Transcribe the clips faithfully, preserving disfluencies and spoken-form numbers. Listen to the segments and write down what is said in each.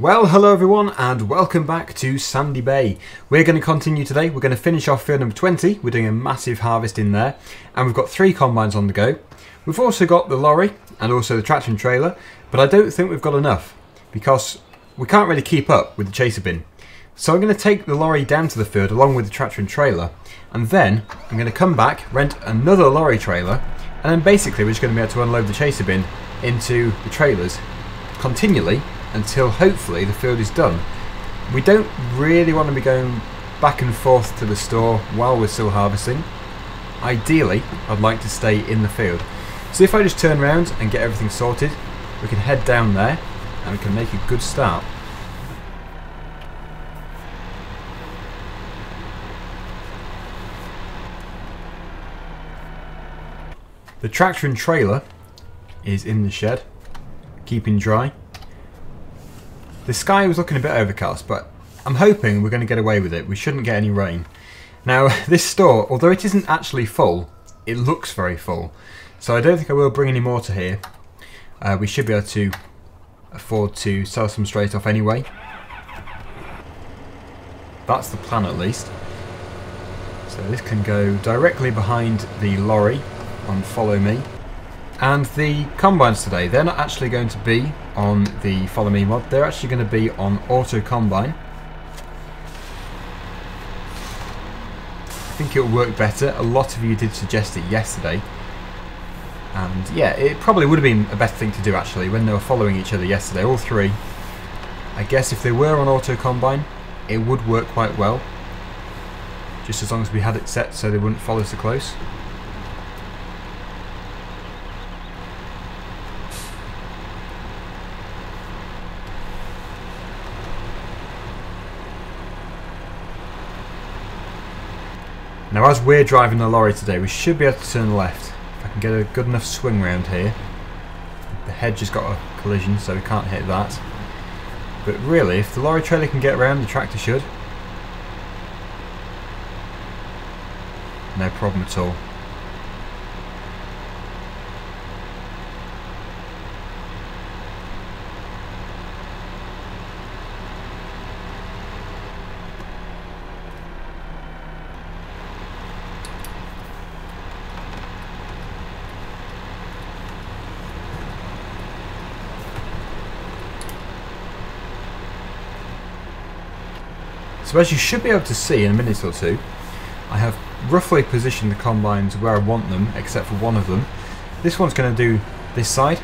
Well, hello everyone and welcome back to Sandy Bay. We're going to continue today. We're going to finish off field number twenty. We're doing a massive harvest in there and we've got three combines on the go. We've also got the lorry and also the traction trailer, but I don't think we've got enough because we can't really keep up with the chaser bin. So I'm going to take the lorry down to the field along with the traction trailer, and then I'm going to come back, rent another lorry trailer, and then basically we're just going to be able to unload the chaser bin into the trailers continually until hopefully the field is done. We don't really want to be going back and forth to the store while we're still harvesting. Ideally, I'd like to stay in the field. So if I just turn around and get everything sorted, we can head down there and we can make a good start. The tractor and trailer is in the shed, keeping dry. The sky was looking a bit overcast, but I'm hoping we're going to get away with it. We shouldn't get any rain. Now, this store, although it isn't actually full, it looks very full. So I don't think I will bring any more to here. Uh, we should be able to afford to sell some straight off anyway. That's the plan at least. So this can go directly behind the lorry on Follow Me. And the combines today, they're not actually going to be on the Follow Me mod, they're actually going to be on Auto Combine. I think it'll work better. A lot of you did suggest it yesterday. And yeah, it probably would have been a better thing to do actually when they were following each other yesterday, all three. I guess if they were on Auto Combine, it would work quite well. Just as long as we had it set so they wouldn't follow so close. Now as we're driving the lorry today, we should be able to turn left. If I can get a good enough swing round here. The hedge has got a collision, so we can't hit that. But really, if the lorry trailer can get around, the tractor should. No problem at all. So as you should be able to see in a minute or two, I have roughly positioned the combines where I want them, except for one of them. This one's going to do this side,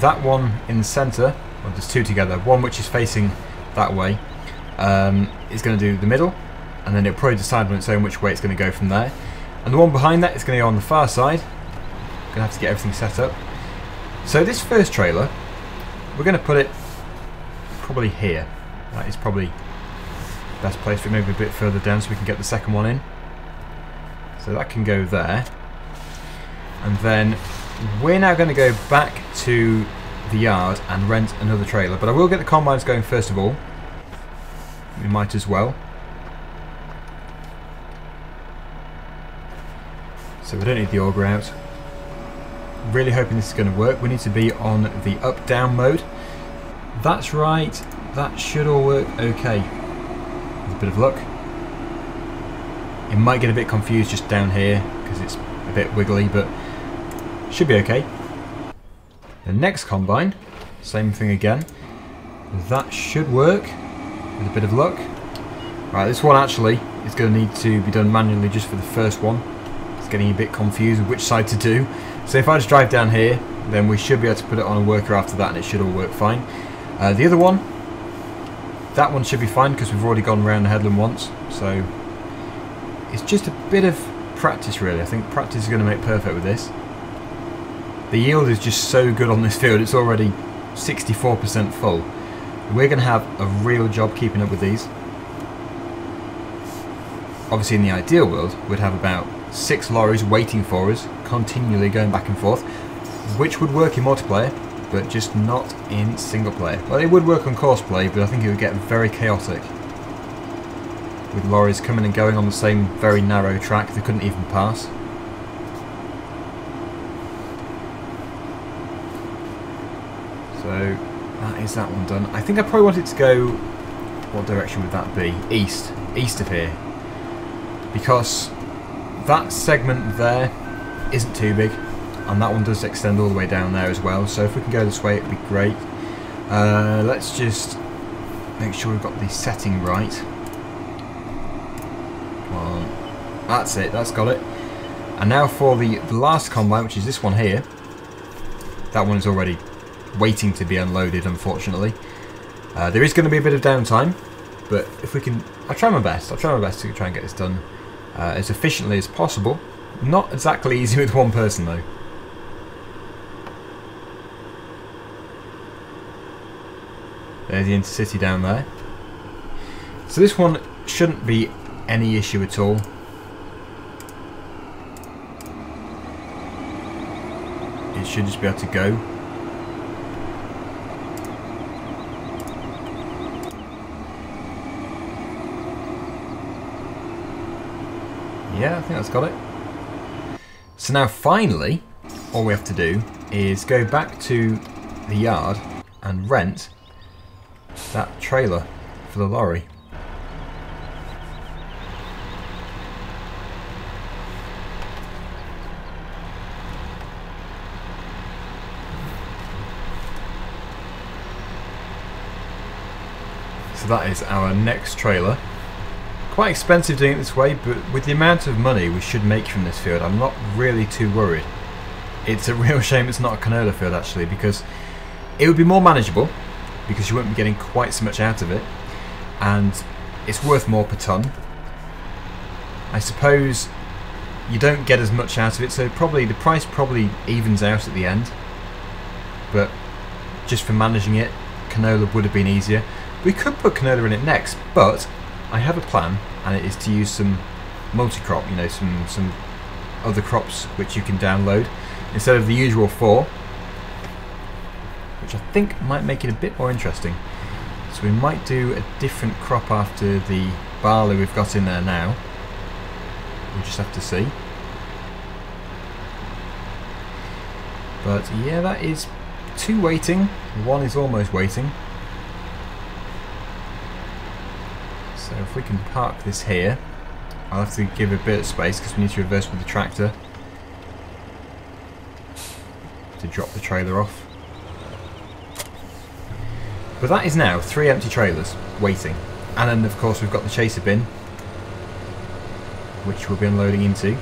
that one in the centre, well there's two together, one which is facing that way um, is going to do the middle, and then it'll probably decide on its own which way it's going to go from there. And the one behind that is going to go on the far side. I'm going to have to get everything set up. So this first trailer, we're going to put it probably here. That is probably best place for it, maybe a bit further down so we can get the second one in. So that can go there. And then we're now going to go back to the yard and rent another trailer. But I will get the combines going first of all. We might as well. So we don't need the auger out. Really hoping this is going to work. We need to be on the up-down mode. That's right. That should all work okay. With a bit of luck. It might get a bit confused just down here because it's a bit wiggly, but should be okay. The next combine, same thing again. That should work with a bit of luck. Right, this one actually is going to need to be done manually just for the first one. It's getting a bit confused with which side to do. So if I just drive down here, then we should be able to put it on a worker after that and it should all work fine. Uh, the other one, that one should be fine because we've already gone around the headland once, so it's just a bit of practice really. I think practice is going to make perfect with this. The yield is just so good on this field, it's already sixty-four percent full. We're going to have a real job keeping up with these. Obviously in the ideal world we'd have about six lorries waiting for us, continually going back and forth, which would work in multiplayer. But just not in single player. Well, it would work on course play, but I think it would get very chaotic. With lorries coming and going on the same very narrow track, they couldn't even pass. So, That is that one done. I think I probably want it to go... What direction would that be? East. East of here. Because that segment there isn't too big. And that one does extend all the way down there as well. So if we can go this way, it'd be great. Uh, let's just make sure we've got the setting right. Come on. That's it. That's got it. And now for the, the last combine, which is this one here. That one is already waiting to be unloaded, unfortunately. Uh, there is going to be a bit of downtime, but if we can... I'll try my best. I'll try my best to try and get this done uh, as efficiently as possible. Not exactly easy with one person, though. There's the intercity down there. So this one shouldn't be any issue at all. It should just be able to go. Yeah, I think that's got it. So now finally, all we have to do is go back to the yard and rent that trailer for the lorry. So that is our next trailer. Quite expensive doing it this way, but with the amount of money we should make from this field, I'm not really too worried. It's a real shame it's not a canola field actually, because it would be more manageable, because you wouldn't be getting quite so much out of it, and it's worth more per ton. I suppose you don't get as much out of it, so probably the price probably evens out at the end, but just for managing it, canola would have been easier. We could put canola in it next, but I have a plan, and it is to use some multi-crop, you know, some some other crops which you can download instead of the usual four, which I think might make it a bit more interesting. So we might do a different crop after the barley we've got in there now. We'll just have to see. But yeah, that is two waiting. One is almost waiting. So if we can park this here, I'll have to give a bit of space because we need to reverse with the tractor to drop the trailer off. But that is now three empty trailers waiting. And then of course we've got the chaser bin, which we'll be unloading into.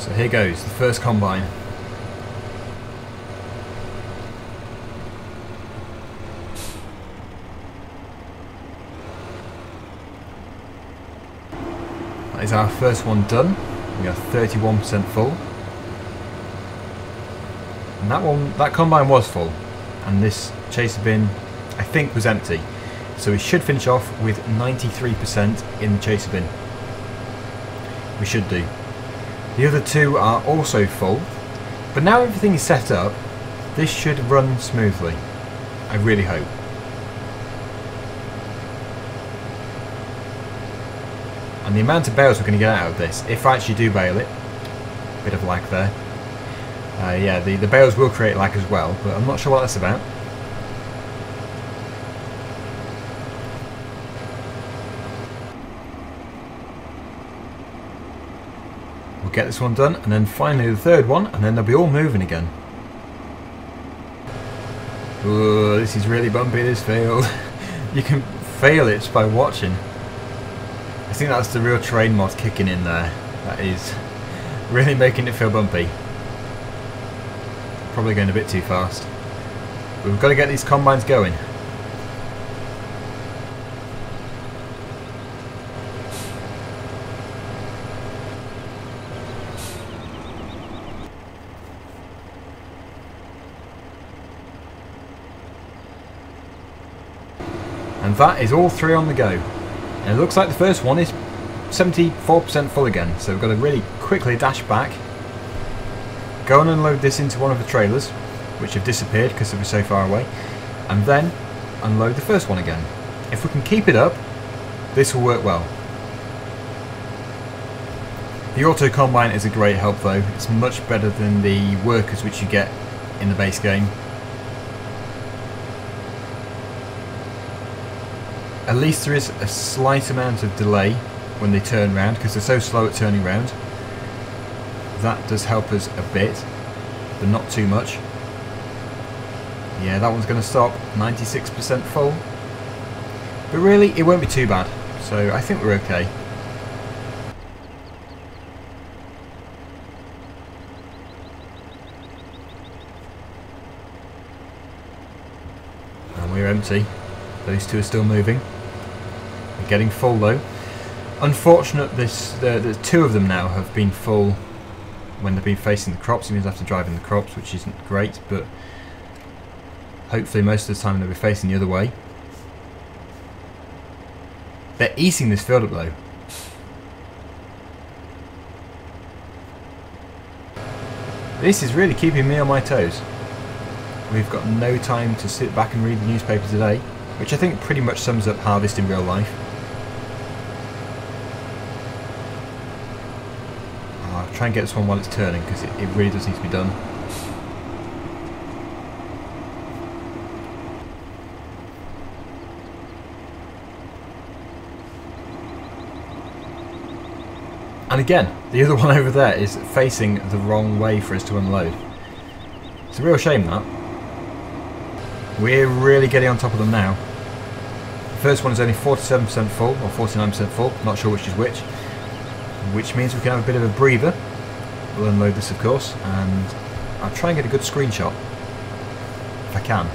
So here goes, the first combine. That is our first one done. We are thirty-one percent full. And that one, that combine was full. And this chaser bin, I think, was empty. So we should finish off with ninety-three percent in the chaser bin. We should do. The other two are also full. But now everything is set up, this should run smoothly. I really hope. And the amount of bales we're going to get out of this, if I actually do bale it, bit of lag there. Uh, yeah, the, the bales will create lag as well, but I'm not sure what that's about. We'll get this one done, and then finally the third one, and then they'll be all moving again. Ooh, this is really bumpy, this field. You can fail it just by watching. I think that's the real terrain mod kicking in there. That is really making it feel bumpy. Probably going a bit too fast. But we've got to get these combines going. And that is all three on the go. And it looks like the first one is seventy-four percent full again, so we've got to really quickly dash back, go and unload this into one of the trailers, which have disappeared because they were so far away, and then unload the first one again. If we can keep it up, this will work well. The Auto Combine is a great help though. It's much better than the workers which you get in the base game. At least there is a slight amount of delay when they turn round, because they're so slow at turning round. That does help us a bit, but not too much. Yeah, that one's going to stop, ninety-six percent full. But really, it won't be too bad, so I think we're okay. And we're empty. Those two are still moving. We're getting full though. Unfortunate, this the, the two of them now have been full when they've been facing the crops. It means I have to drive in the crops, which isn't great, but hopefully most of the time they'll be facing the other way. They're eating this field up though. This is really keeping me on my toes. We've got no time to sit back and read the newspaper today, which I think pretty much sums up harvest in real life. Try and get this one while it's turning, because it, it really does need to be done. And again, the other one over there is facing the wrong way for us to unload. It's a real shame that. We're really getting on top of them now. The first one is only forty-seven percent full, or forty-nine percent full, not sure which is which. Which means we can have a bit of a breather. We'll unload this of course, and I'll try and get a good screenshot if I can.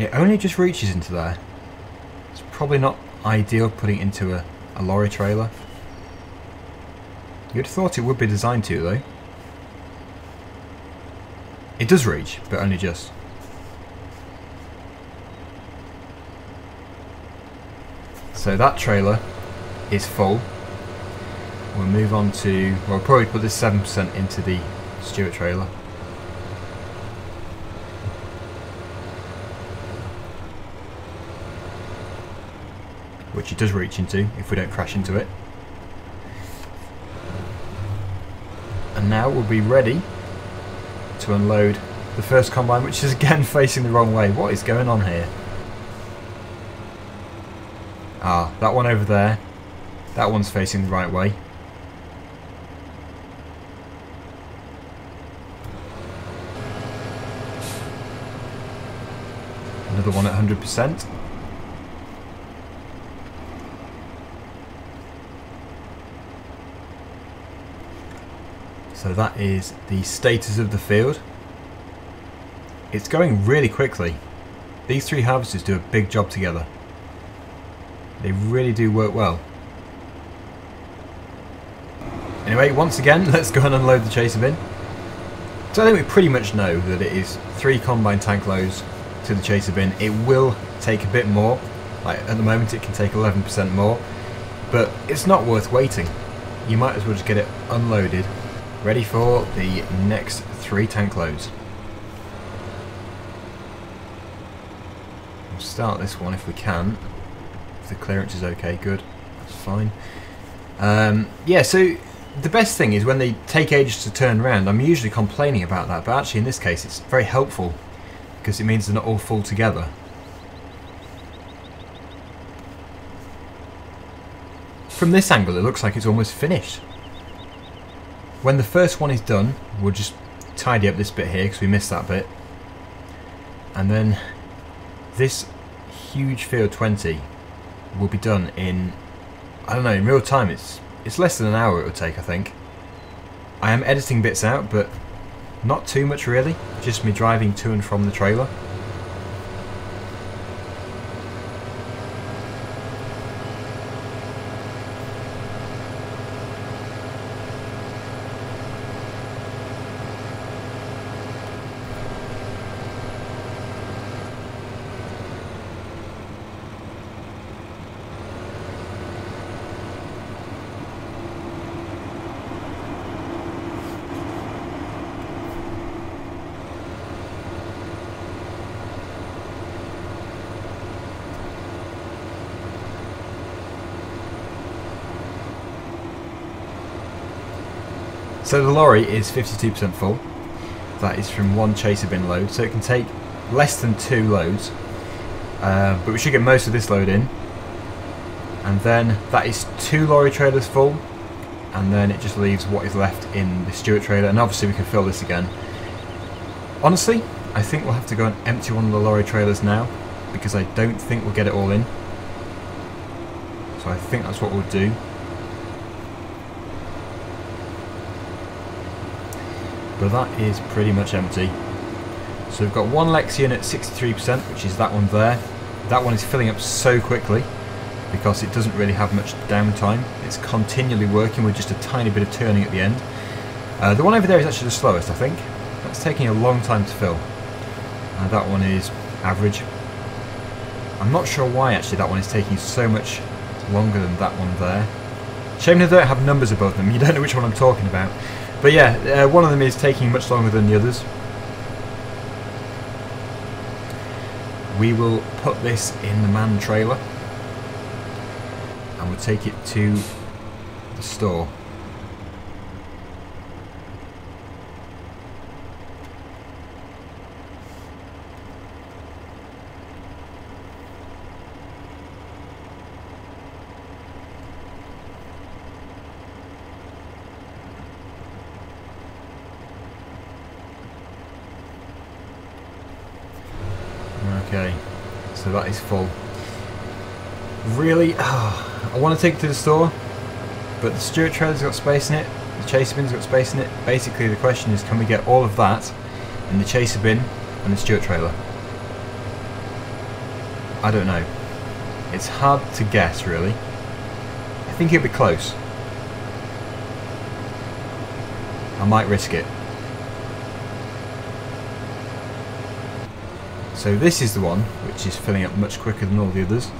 It only just reaches into there. It's probably not ideal putting it into a, a lorry trailer. You'd have thought it would be designed to, though. It does reach, but only just. So that trailer is full. We'll move on to... well, we'll probably put this seven percent into the Stewart trailer. Which it does reach into, if we don't crash into it. Now we'll be ready to unload the first combine, which is again facing the wrong way. What is going on here? Ah, that one over there, that one's facing the right way. Another one at one hundred percent. So that is the status of the field. It's going really quickly. These three harvesters do a big job together. They really do work well. Anyway, once again, let's go and unload the chaser bin. So I think we pretty much know that it is three combine tank loads to the chaser bin. It will take a bit more. Like at the moment it can take eleven percent more, but it's not worth waiting. You might as well just get it unloaded, ready for the next three tank loads. We'll start this one if we can. If the clearance is okay, good, that's fine. Um, yeah, so the best thing is when they take ages to turn around, I'm usually complaining about that, but actually in this case it's very helpful because it means they're not all full together. From this angle it looks like it's almost finished. When the first one is done, we'll just tidy up this bit here because we missed that bit. And then this huge field twenty will be done in, I don't know, in real time. It's it's less than an hour it will take, I think. I am editing bits out, but not too much really. Just me driving to and from the trailer. So the lorry is fifty-two percent full. That is from one chaser bin load, so it can take less than two loads. Uh, but we should get most of this load in. And then that is two lorry trailers full. And then it just leaves what is left in the Stewart trailer. And obviously we can fill this again. Honestly, I think we'll have to go and empty one of the lorry trailers now, because I don't think we'll get it all in. So I think that's what we'll do. But that is pretty much empty. So we've got one Lexion at sixty-three percent, which is that one there. That one is filling up so quickly because it doesn't really have much downtime. It's continually working with just a tiny bit of turning at the end. Uh, the one over there is actually the slowest, I think. That's taking a long time to fill. Uh, that one is average. I'm not sure why actually that one is taking so much longer than that one there. Shame they don't have numbers above them. You don't know which one I'm talking about. But yeah, uh, one of them is taking much longer than the others. We will put this in the man trailer and we'll take it to the store. Okay, so that is full. Really, oh, I want to take it to the store, but the Stewart trailer's got space in it, the chaser bin's got space in it. Basically the question is, can we get all of that in the chaser bin and the Stewart trailer? I don't know. It's hard to guess, really. I think it'll be close. I might risk it. So this is the one which is filling up much quicker than all the others.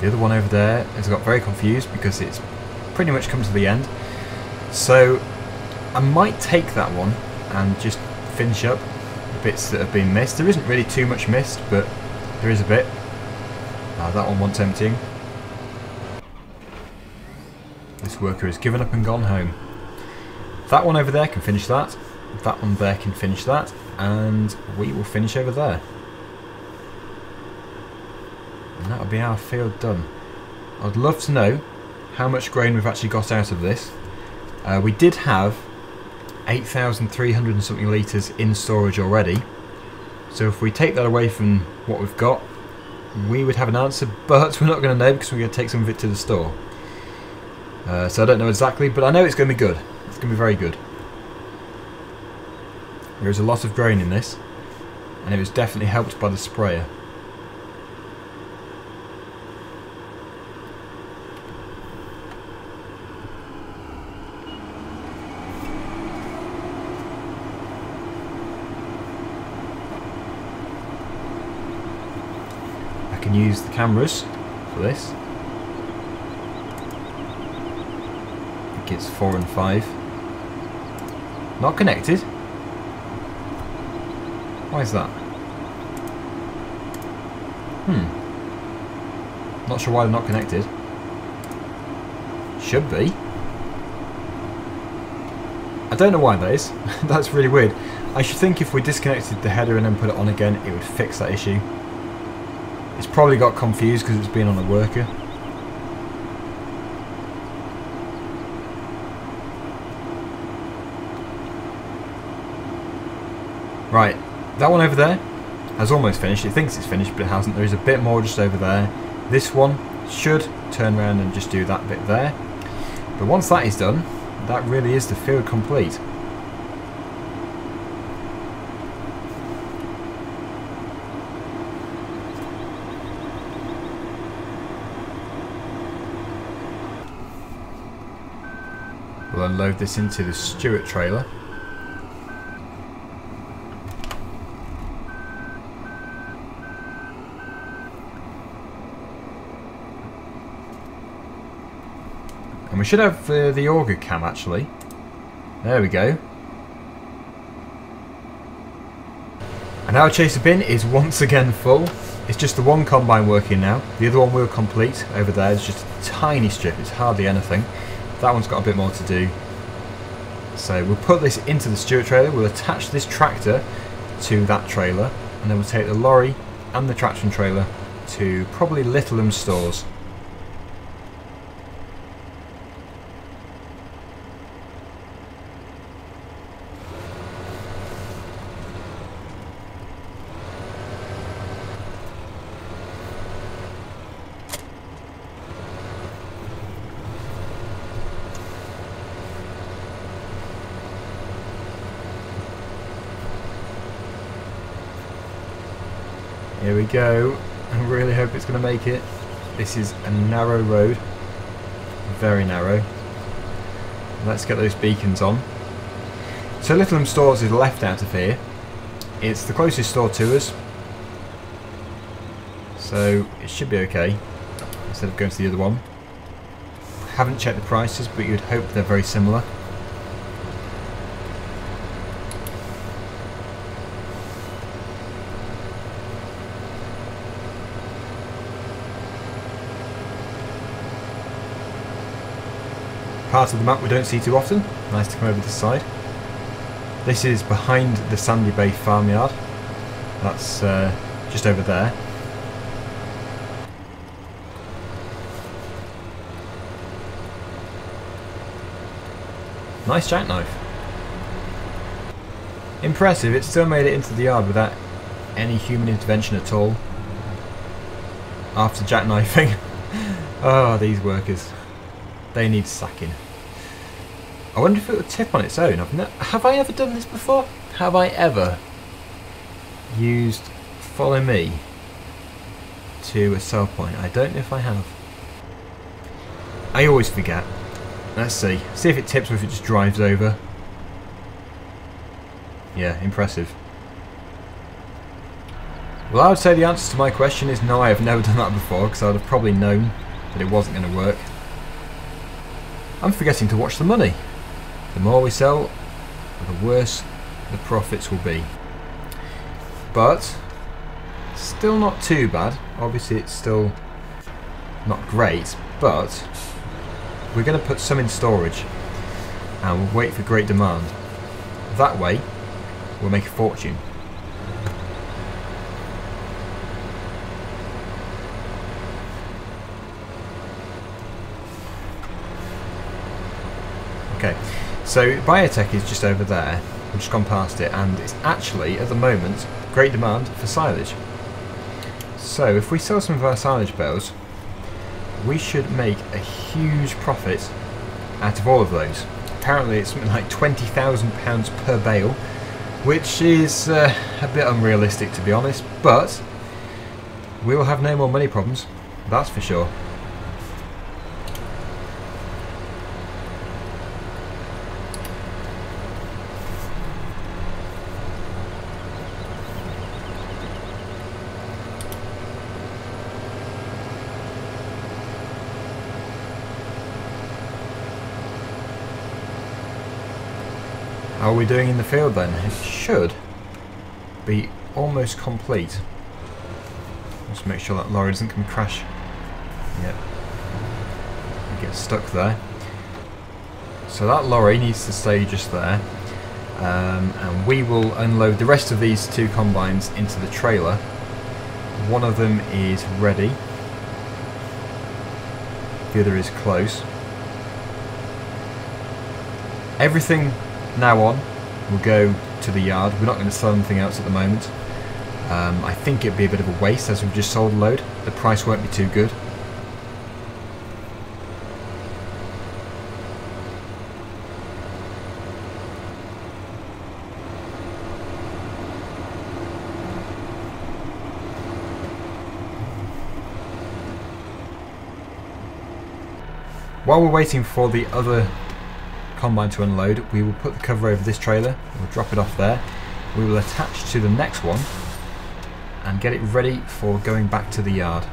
The other one over there has got very confused because it's pretty much come to the end. So I might take that one and just finish up the bits that have been missed. There isn't really too much missed, but there is a bit. Uh, that one wants emptying. This worker has given up and gone home. That one over there can finish that. That one there can finish that. And we will finish over there. And that'll be our field done. I'd love to know how much grain we've actually got out of this. Uh, we did have eight thousand three hundred and something litres in storage already. So if we take that away from what we've got, we would have an answer, but we're not going to know because we're going to take some of it to the store. Uh, so I don't know exactly, but I know it's going to be good. It's going to be very good. There is a lot of grain in this, and it was definitely helped by the sprayer. Use the cameras for this. I think it's four and five. Not connected. Why is that? Hmm. Not sure why they're not connected. Should be. I don't know why that is. That's really weird. I should think if we disconnected the header and then put it on again, it would fix that issue. It's probably got confused because it's been on a worker. Right, that one over there has almost finished. It thinks it's finished, but it hasn't. There is a bit more just over there. This one should turn around and just do that bit there. But once that is done, that really is the field complete. We'll unload this into the Stewart trailer. We should have uh, the auger cam actually. There we go. And our chaser bin is once again full. It's just the one combine working now. The other one will complete over there. It's just a tiny strip. It's hardly anything. That one's got a bit more to do. So we'll put this into the Stewart trailer. We'll attach this tractor to that trailer. And then we'll take the lorry and the traction trailer to probably Littleham Stores. Here we go. I really hope it's going to make it. This is a narrow road. Very narrow. Let's get those beacons on. So Littleham Stores is left out of here. It's the closest store to us. So it should be okay. Instead of going to the other one. I haven't checked the prices, but you'd hope they're very similar. Part of the map we don't see too often. Nice to come over this side. This is behind the Sandy Bay farmyard. That's uh, just over there. Nice jackknife. Impressive, it still made it into the yard without any human intervention at all. After jackknifing. Oh, these workers. They need sacking. I wonder if it would tip on its own. I've never, have I ever done this before? Have I ever used Follow Me to a sell point? I don't know if I have. I always forget. Let's see. See if it tips or if it just drives over. Yeah, impressive. Well, I would say the answer to my question is no, I have never done that before, because I would have probably known that it wasn't going to work. I'm forgetting to watch the money. The more we sell, the worse the profits will be. But still not too bad. Obviously it's still not great, but we're going to put some in storage and we'll wait for great demand. That way we'll make a fortune. Okay, so Biotech is just over there, we've just gone past it, and it's actually, at the moment, great demand for silage. So if we sell some of our silage bales, we should make a huge profit out of all of those. Apparently it's something like twenty thousand pounds per bale, which is uh, a bit unrealistic to be honest, but we will have no more money problems, that's for sure. How are we doing in the field then? It should be almost complete. Just make sure that lorry doesn't come crash. Yep. We get stuck there. So that lorry needs to stay just there. Um, and we will unload the rest of these two combines into the trailer. One of them is ready. The other is close. Everything now on, we'll go to the yard. We're not going to sell anything else at the moment. Um, I think it'd be a bit of a waste as we've just sold a load. The price won't be too good. While we're waiting for the other combine to unload, we will put the cover over this trailer, we'll drop it off there, we will attach to the next one and get it ready for going back to the yard.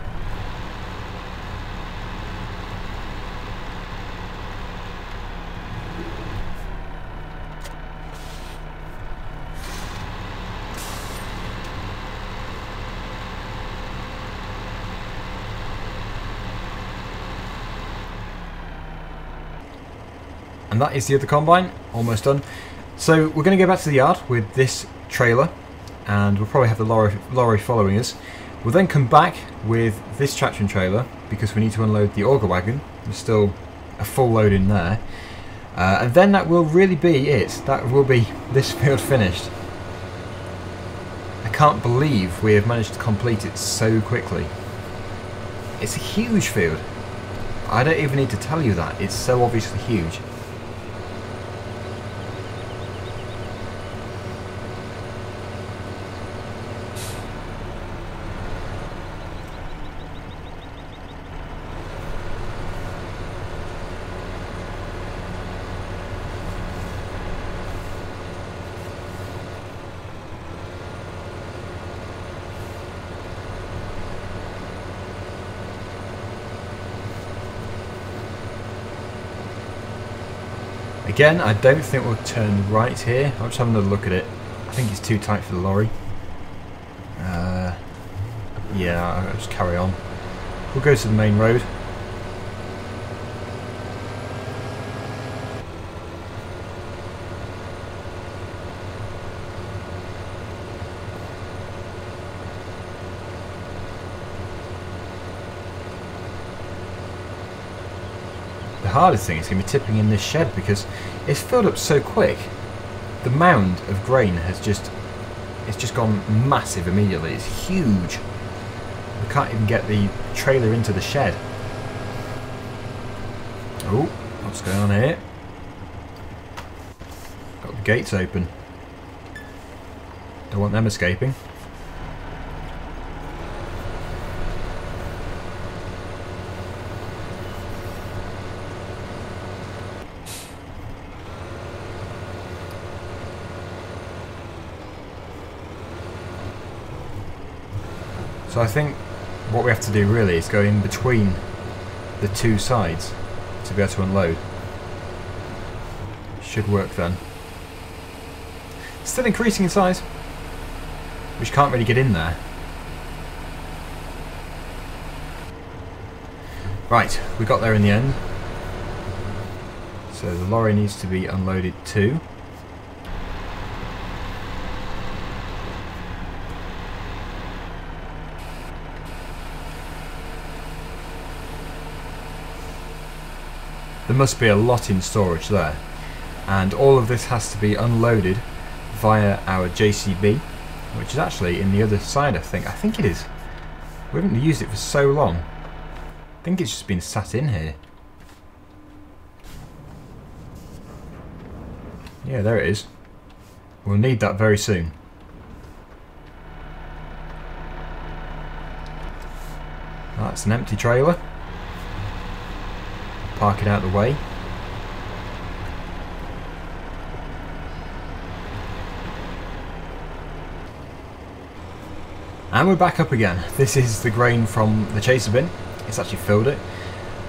And that is the other combine, almost done. So we're going to go back to the yard with this trailer, and we'll probably have the lorry, lorry following us. We'll then come back with this traction trailer because we need to unload the auger wagon. There's still a full load in there. Uh, and then that will really be it. That will be this field finished. I can't believe we have managed to complete it so quickly. It's a huge field. I don't even need to tell you that. It's so obviously huge. Again, I don't think we'll turn right here. I'll just have another look at it. I think it's too tight for the lorry. Uh, yeah, I'll just carry on. We'll go to the main road. The hardest thing is going to be tipping in this shed because it's filled up so quick. The mound of grain has just it's just gone massive immediately. It's huge. We can't even get the trailer into the shed. Oh, what's going on here? Got the gates open. Don't want them escaping. So I think what we have to do really is go in between the two sides to be able to unload. Should work then. Still increasing in size, which can't really get in there. Right, we got there in the end. So the lorry needs to be unloaded too. There must be a lot in storage there, and all of this has to be unloaded via our J C B, which is actually in the other side. I think I think it is. We haven't used it for so long. I think it's just been sat in here. Yeah, there it is. We'll need that very soon. That's an empty trailer. Park it out of the way. And we're back up again. This is the grain from the chaser bin. It's actually filled it.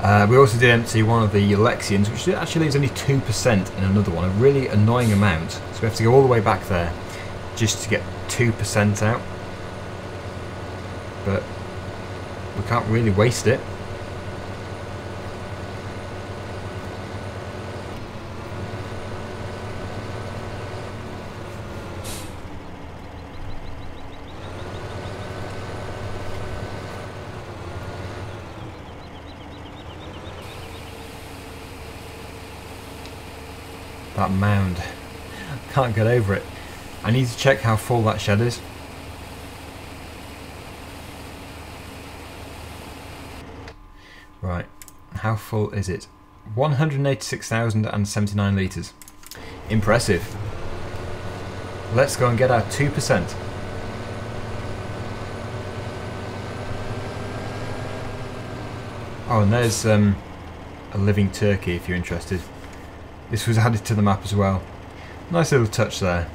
Uh, we also did empty one of the Lexions, which actually leaves only two percent in another one, a really annoying amount. So we have to go all the way back there just to get two percent out. But we can't really waste it. That mound. Can't get over it. I need to check how full that shed is. Right, how full is it? one hundred eighty-six thousand seventy-nine litres. Impressive. Let's go and get our two percent. Oh, and there's um, a living turkey if you're interested. This was added to the map as well. Nice little touch there.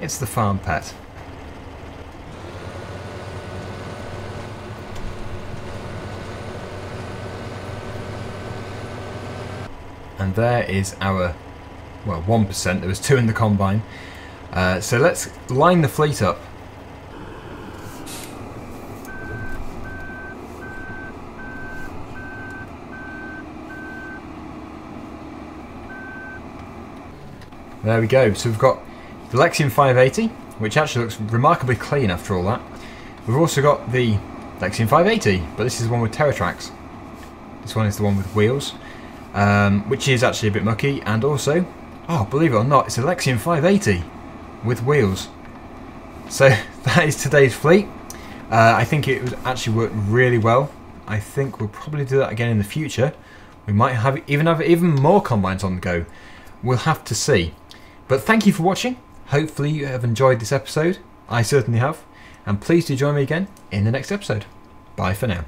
It's the farm pet. And there is our, well, one percent. There was two in the combine. Uh, so let's line the fleet up. There we go. So we've got the Lexion five eighty, which actually looks remarkably clean after all that. We've also got the Lexion five eighty, but this is the one with TerraTrax. This one is the one with wheels, um, which is actually a bit mucky. And also, oh, believe it or not, it's a Lexion five eighty with wheels. So that is today's fleet. Uh, I think it actually worked really well. I think we'll probably do that again in the future. We might have even have even more combines on the go. We'll have to see. But thank you for watching. Hopefully you have enjoyed this episode. I certainly have. And please do join me again in the next episode. Bye for now.